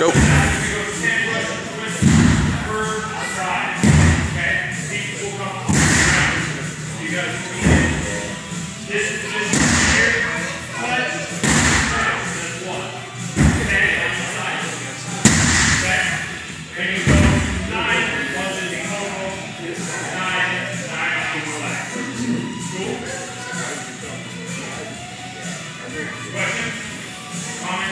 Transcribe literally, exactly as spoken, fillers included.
Go. Okay. This is